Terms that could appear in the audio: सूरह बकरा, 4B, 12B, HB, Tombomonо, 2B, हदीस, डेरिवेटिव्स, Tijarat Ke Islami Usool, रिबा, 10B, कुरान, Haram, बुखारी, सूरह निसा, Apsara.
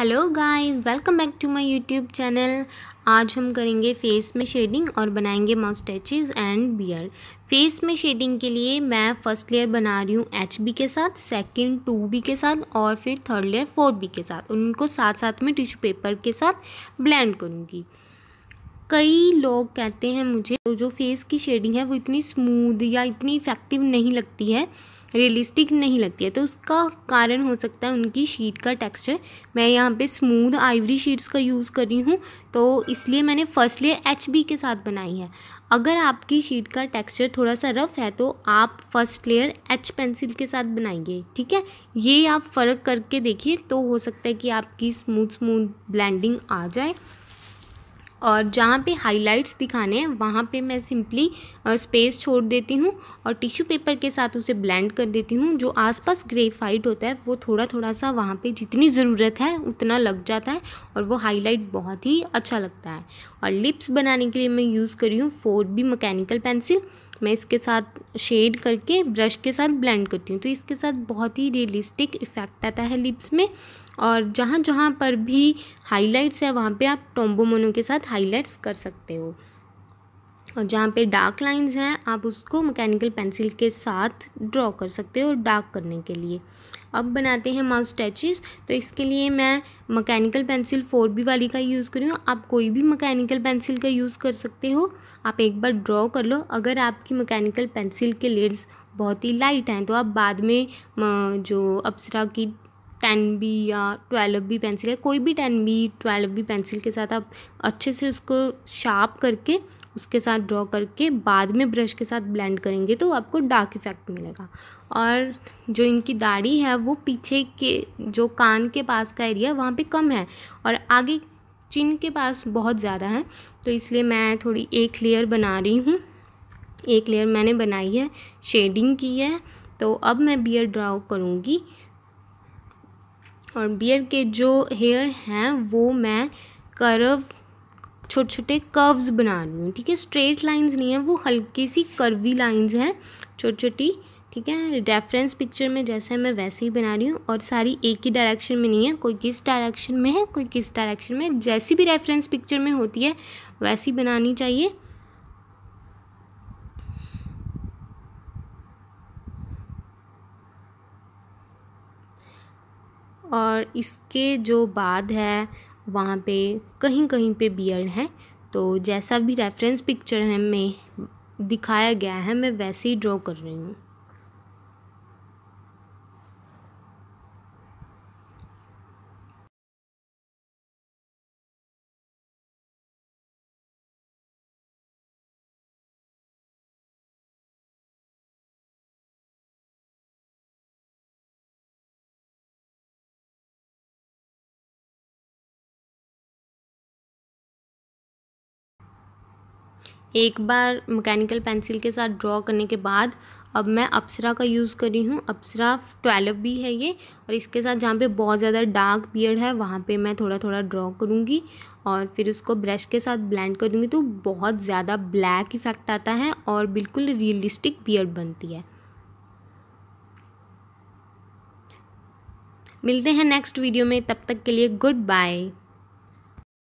Hello guys, welcome back to my YouTube channel. आज हम करेंगे फेस में शेडिंग और बनाएंगे मॉस्टैचेस एंड बियर्ड। फेस में शेडिंग के लिए मैं फर्स्ट लेयर बना रही हूँ HB के साथ, सेकंड 2B के साथ और फिर थर्ड लेयर 4B के साथ। उनको साथ साथ में टिश्यू पेपर के साथ ब्लेंड करूँगी। कई लोग कहते हैं मुझे जो फेस की शेडिंग है वो इतनी स्मूद या इतनी इफ़ेक्टिव नहीं लगती है, रियलिस्टिक नहीं लगती है, तो उसका कारण हो सकता है उनकी शीट का टेक्सचर। मैं यहाँ पे स्मूद आइवरी शीट्स का यूज़ कर रही हूँ, तो इसलिए मैंने फर्स्ट लेयर HB के साथ बनाई है। अगर आपकी शीट का टेक्सचर थोड़ा सा रफ़ है तो आप फर्स्ट लेयर H पेंसिल के साथ बनाइए, ठीक है। ये आप फ़र्क करके देखिए, तो हो सकता है कि आपकी स्मूद ब्लेंडिंग आ जाए। और जहाँ पे हाइलाइट्स दिखाने हैं वहाँ पे मैं सिंपली स्पेस छोड़ देती हूँ और टिश्यू पेपर के साथ उसे ब्लेंड कर देती हूँ। जो आसपास ग्रेफाइट होता है वो थोड़ा थोड़ा सा वहाँ पे जितनी ज़रूरत है उतना लग जाता है और वो हाईलाइट बहुत ही अच्छा लगता है। और लिप्स बनाने के लिए मैं यूज़ कर रही हूँ 4B मैकेनिकल पेंसिल। मैं इसके साथ शेड करके ब्रश के साथ ब्लेंड करती हूँ, तो इसके साथ बहुत ही रियलिस्टिक इफ़ेक्ट आता है लिप्स में। और जहाँ जहाँ पर भी हाइलाइट्स है वहाँ पे आप टोम्बोमोनो के साथ हाइलाइट्स कर सकते हो, और जहाँ पे डार्क लाइंस हैं आप उसको मैकेनिकल पेंसिल के साथ ड्रॉ कर सकते हो। और डार्क करने के लिए अब बनाते हैं मॉस्टैचेस, तो इसके लिए मैं मैकेनिकल पेंसिल 4B वाली का यूज़ कर रही हूँ। आप कोई भी मैकेनिकल पेंसिल का यूज़ कर सकते हो, आप एक बार ड्रॉ कर लो। अगर आपकी मैकेनिकल पेंसिल के लेड्स बहुत ही लाइट हैं तो आप बाद में जो अप्सरा की 10B या 12B पेंसिल है, कोई भी 10B 12B पेंसिल के साथ आप अच्छे से उसको शार्प करके उसके साथ ड्रॉ करके बाद में ब्रश के साथ ब्लेंड करेंगे तो आपको डार्क इफ़ेक्ट मिलेगा। और जो इनकी दाढ़ी है वो पीछे के जो कान के पास का एरिया वहाँ पे कम है और आगे चिन के पास बहुत ज़्यादा है, तो इसलिए मैं थोड़ी एक लेयर बना रही हूँ। एक लेयर मैंने बनाई है, शेडिंग की है, तो अब मैं बियर्ड ड्रॉ करूँगी। और बियर्ड के जो हेयर हैं वो मैं कर्व छोटे छोटे कर्व्स बना रही हूँ, ठीक है। स्ट्रेट लाइंस नहीं है, वो हल्की सी कर्वी लाइंस हैं छोटी छोटी, ठीक है। रेफरेंस पिक्चर में जैसे मैं वैसे ही बना रही हूँ, और सारी एक ही डायरेक्शन में नहीं है, कोई किस डायरेक्शन में है कोई किस डायरेक्शन में है। जैसी भी रेफरेंस पिक्चर में होती है वैसी बनानी चाहिए। और इसके जो बाद है वहाँ पे कहीं कहीं पे बियर्ड है, तो जैसा भी रेफरेंस पिक्चर है में दिखाया गया है मैं वैसे ही ड्रॉ कर रही हूँ। एक बार मैकेनिकल पेंसिल के साथ ड्रॉ करने के बाद अब मैं अप्सरा का यूज़ कर रही हूँ। अप्सरा 12B है ये, और इसके साथ जहाँ पे बहुत ज़्यादा डार्क बियर्ड है वहाँ पे मैं थोड़ा थोड़ा ड्रॉ करूँगी और फिर उसको ब्रश के साथ ब्लेंड कर दूँगी, तो बहुत ज़्यादा ब्लैक इफ़ेक्ट आता है और बिल्कुल रियलिस्टिक बियर्ड बनती है। मिलते हैं नेक्स्ट वीडियो में, तब तक के लिए गुड बाय।